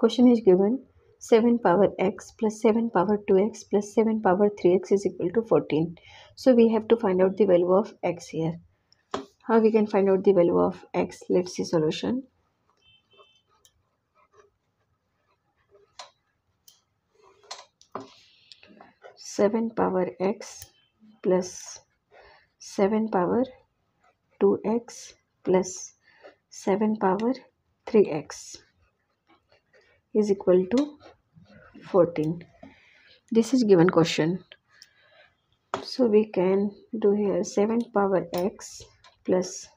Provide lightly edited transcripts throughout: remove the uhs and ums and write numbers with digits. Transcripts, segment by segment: Question is given 7 power x plus 7 power 2x plus 7 power 3x is equal to 14. So we have to find out the value of x here. How we can find out the value of x? Let's see solution. Seven power x plus 7 power 2x plus 7 power 3x is equal to 14. This is given question. So we can do here 7 power x plus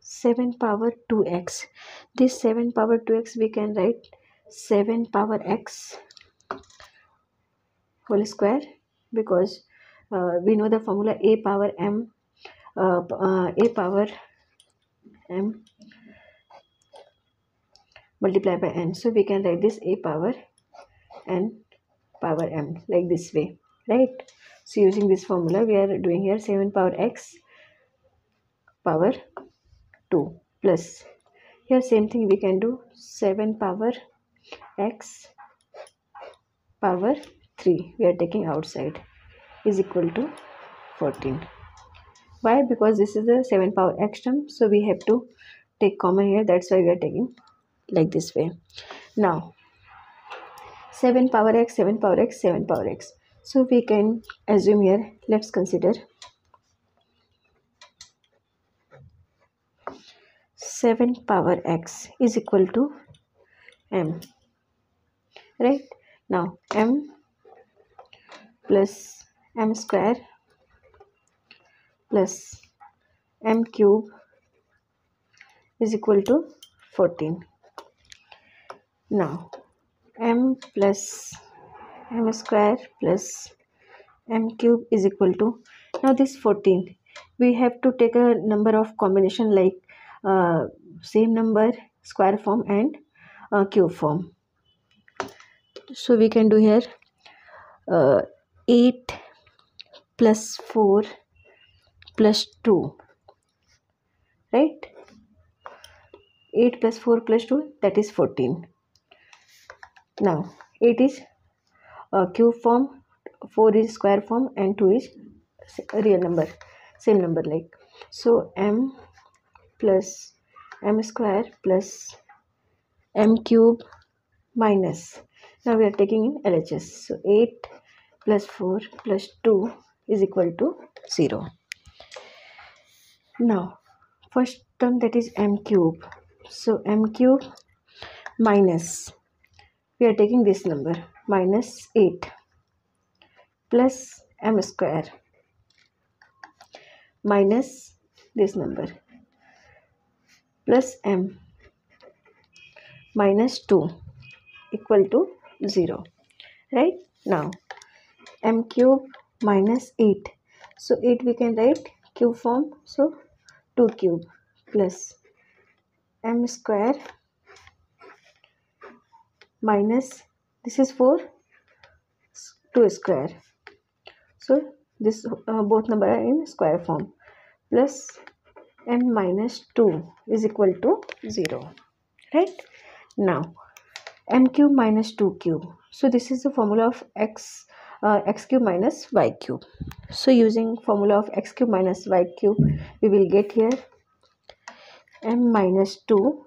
7 power 2x. This 7 power 2x we can write 7 power x whole square, because we know the formula a power m multiplied by n. So we can write this a power n power m like this way, right? So using this formula we are doing here 7 power x power 2 plus, here same thing we can do 7 power x power 3 we are taking outside is equal to 14. Why? Because this is the 7 power x term, so we have to take common here, that's why we are taking like this way. Now 7 power x, 7 power x, 7 power x, so we can assume here, let's consider 7 power x is equal to m, right? Now m plus m square plus m cube is equal to 14. Now m plus m square plus m cube is equal to, now this 14 we have to take a number of combination like same number, square form and cube form. So we can do here 8 plus 4 plus 2, right? 8 plus 4 plus 2, that is 14. Now 8 is cube form, 4 is square form and 2 is real number, same number like. So m plus m square plus m cube minus, now we are taking in LHS, so 8 plus 4 plus 2 is equal to 0. Now first term, that is m cube, so m cube minus, we are taking this number minus 8 plus m square minus this number plus m minus 2 equal to 0, right? Now m cube minus 8, so 8 we can write cube form, so 2 cube plus m square minus, this is 4, 2 square, so this both number are in square form, plus m minus 2 is equal to 0, right? Now m cube minus 2 cube, so this is the formula of x cube minus y cube. So using formula of x cube minus y cube we will get here m minus 2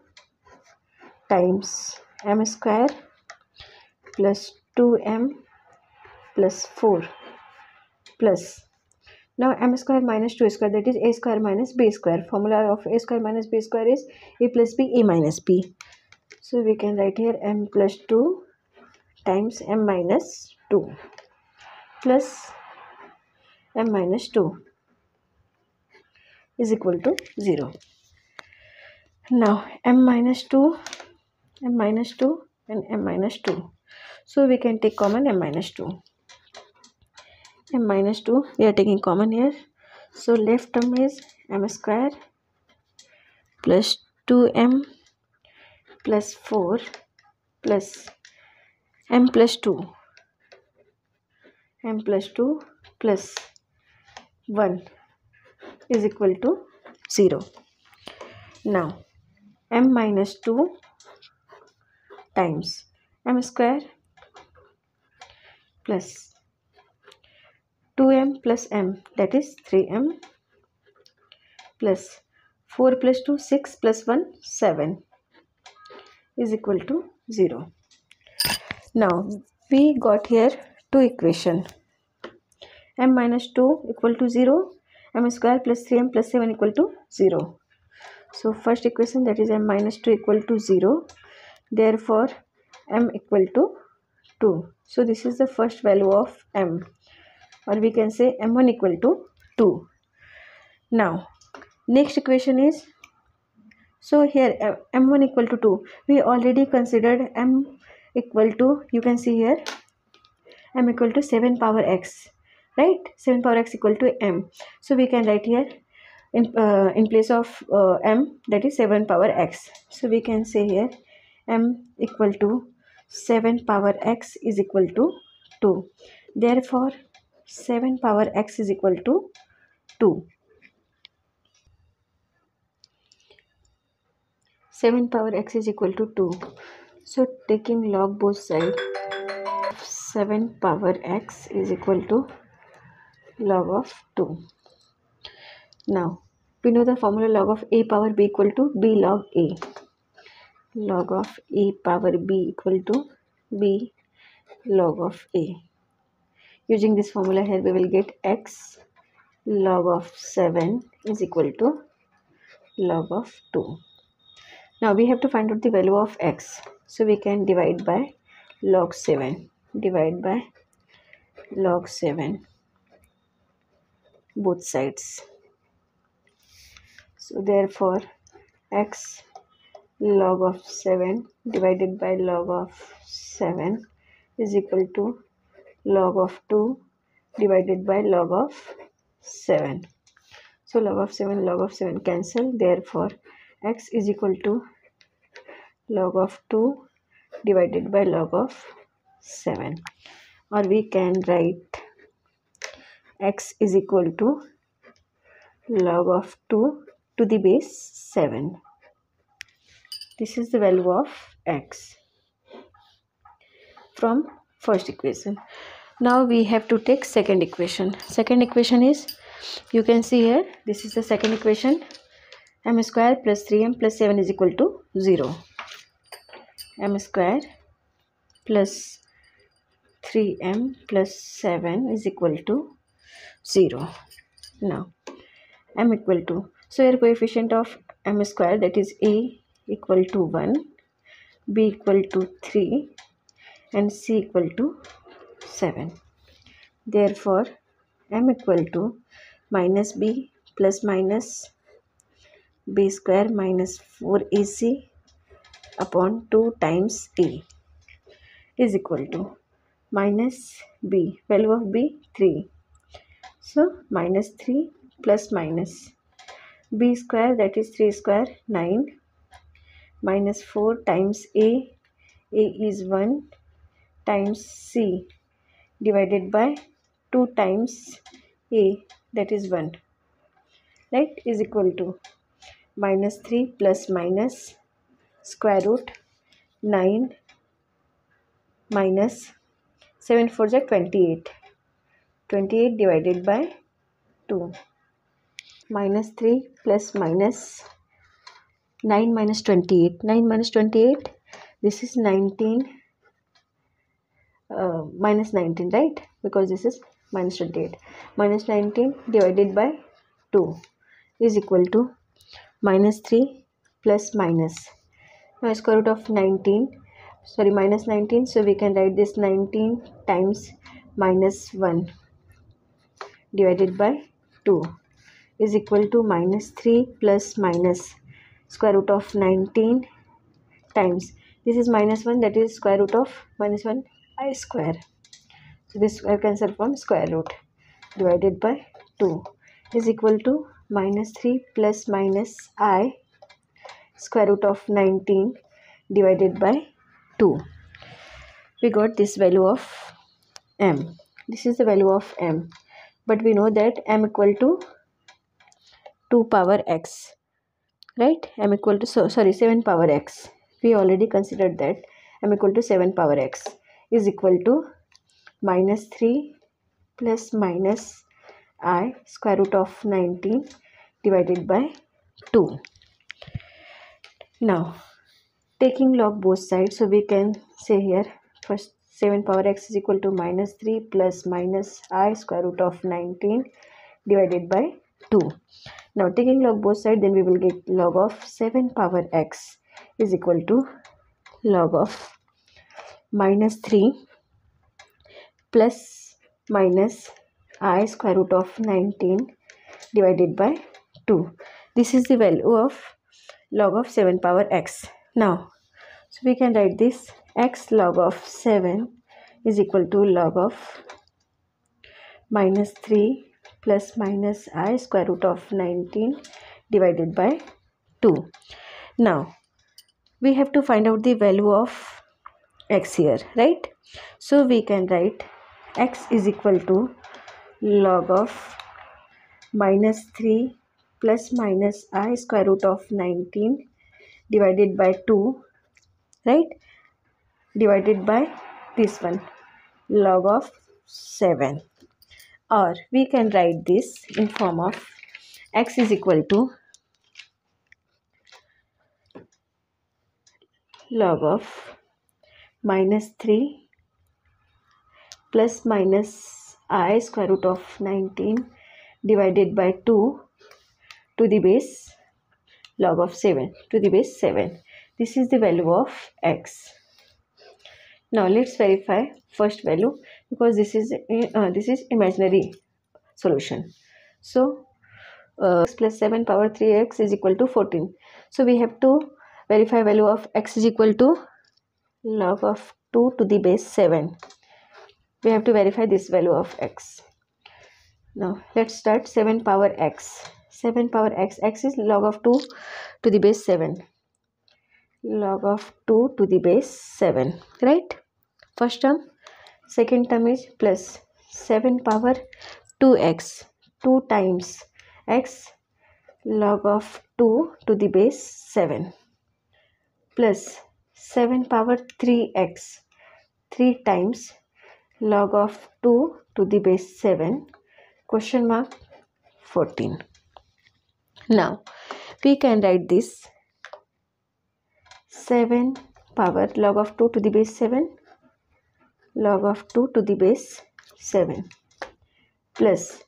times m square plus 2m plus 4 plus, now m square minus 2 square, that is a square minus b square. Formula of a square minus b square is a plus b, a minus b. So we can write here m plus 2 times m minus 2 plus m minus 2 is equal to 0. Now m minus 2and m minus 2. So we can take common m minus 2. m minus 2 we are taking common here, so left term is m square plus 2m plus 4 plus m plus 2 plus 1 is equal to 0. Now m minus 2 times m square plus 2m plus m, that is 3m, plus 4 plus 2 6 plus 1 7 is equal to 0. Now we got here two equation, m minus 2 equal to 0, m square plus 3m plus 7 equal to 0. So first equation, that is m minus 2 equal to 0, therefore m equal to 2. So this is the first value of m, or we can say m1 equal to 2. Now next equation is, so here m1 equal to 2, we already considered m equal to, you can see here, m equal to 7 power x, right? 7 power x equal to m. So we can write here in place of m, that is 7 power x. So we can say here m equal to 7 power x is equal to 2. Therefore 7 power x is equal to 2. 7 power x is equal to 2. So taking log both sides, 7 power x is equal to log of 2. Now we know the formula, log of a power b equal to b log a. Log of a power b equal to b log of a. Using this formula here, we will get x log of 7 is equal to log of 2. Now we have to find out the value of x. So we can divide by log 7. Divide by log 7. Both sides. So therefore x log of 7 divided by log of 7 is equal to log of 2 divided by log of 7. So log of 7 cancel. Therefore x is equal to log of 2 divided by log of 7. Or we can write x is equal to log of 2 to the base 7. This is the value of x from first equation. Now we have to take second equation. Second equation is, you can see here, this is the second equation, m square plus 3m plus 7 is equal to 0. M square plus 3m plus 7 is equal to 0. Now m equal to, so here coefficient of m square, that is a equal to 1, b equal to 3, and c equal to 7. Therefore m equal to minus b plus minus b square minus 4ac upon 2 times a is equal to minus b, value of b 3. So minus 3 plus minus b square, that is 3 square 9, minus 4 times a is 1, times c divided by 2 times a, that is 1, right, is equal to minus 3 plus minus square root 9 minus 7 4 is 28. 28 divided by 2. Minus 3 plus minus 9 minus 28. 9 minus 28, this is 19 minus 19, right, because this is minus 28. Minus 19 divided by 2 is equal to minus 3 plus minus, now square root of 19, sorry, minus 19. So we can write this 19 times minus 1 divided by 2 is equal to minus 3 plus minus square root of 19 times, this is minus 1, that is square root of minus 1 I square. So this I cancel from square root, divided by 2 is equal to minus 3 plus minus I square root of 19 divided by 2. We got this value of m. This is the value of m. But we know that m equal to 2 power x, right? m equal to, 7 power x. We already considered that m equal to 7 power x is equal to minus 3 plus minus I square root of 19 divided by 2. Now taking log both sides, so we can say here first 7 power x is equal to minus 3 plus minus I square root of 19 divided by 2. Now taking log both sides, then we will get log of 7 power x is equal to log of minus 3 plus minus I square root of 19 divided by 2. This is the value of log of 7 power x. Now, so we can write this x log of 7 is equal to log of minus 3 plus minus I square root of 19 divided by 2. Now, we have to find out the value of x here, right? So, we can write x is equal to log of minus 3 plus minus I square root of 19 divided by 2, right, divided by this one, log of 7. Or we can write this in form of x is equal to log of minus 3 plus minus I square root of 19 divided by 2 to the base log of 7 to the base 7. This is the value of x. Now let's verify first value, because this is imaginary solution. So x plus 7 power 3x is equal to 14. So we have to verify value of x is equal to log of 2 to the base 7. We have to verify this value of x. Now let's start 7 power x. 7 power x, x is log of 2 to the base 7. Log of 2 to the base 7, right? First term, second term is plus 7 power 2x, 2 times x log of 2 to the base 7 plus 7 power 3x, 3 times log of 2 to the base 7 question mark 14. Now we can write this 7 power log of 2 to the base 7 log of 2 to the base 7 plus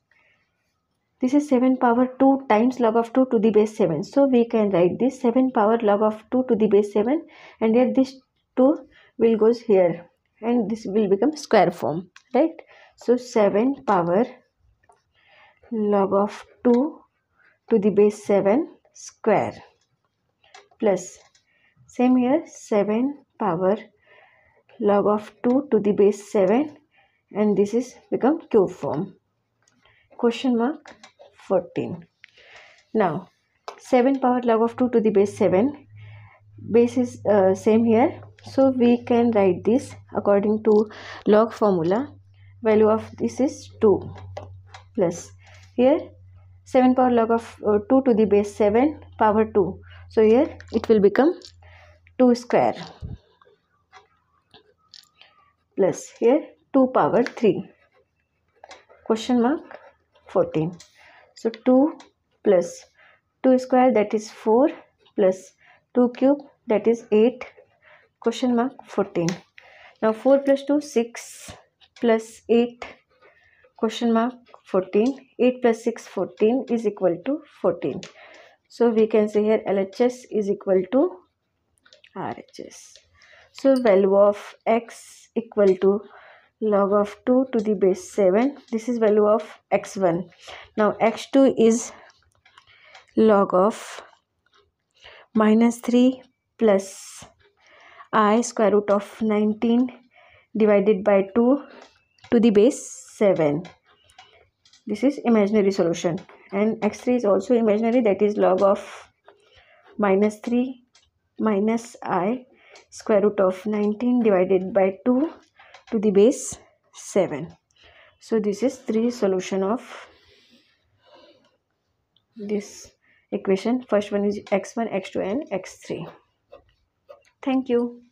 this is 7 power 2 times log of 2 to the base 7. So we can write this 7 power log of 2 to the base 7, and here this 2 will goes here and this will become square form, right? So 7 power log of 2 to the base 7 square plus same here 7 power log of 2 to the base 7, and this is become cube form question mark 14. Now 7 power log of 2 to the base 7, base is same here, so we can write this according to log formula. Value of this is 2 plus here 7 power log of 2 to the base 7 power 2. So here it will become 2 square plus here 2 power 3 question mark 14. So 2 plus 2 square, that is 4, plus 2 cube, that is 8 question mark 14. Now 4 plus 2 6 plus 8 question mark 14, 8 plus 6 14 is equal to 14. So we can say here LHS is equal to RHS. So value of x equal to log of 2 to the base 7. This is value of x1. Now x2 is log of minus 3 plus I square root of 19 divided by 2 to the base 7. This is imaginary solution, and x3 is also imaginary, that is log of minus 3 minus I square root of 19 divided by 2 to the base 7. So this is the solution of this equation. First one is x1, x2 and x3. Thank you.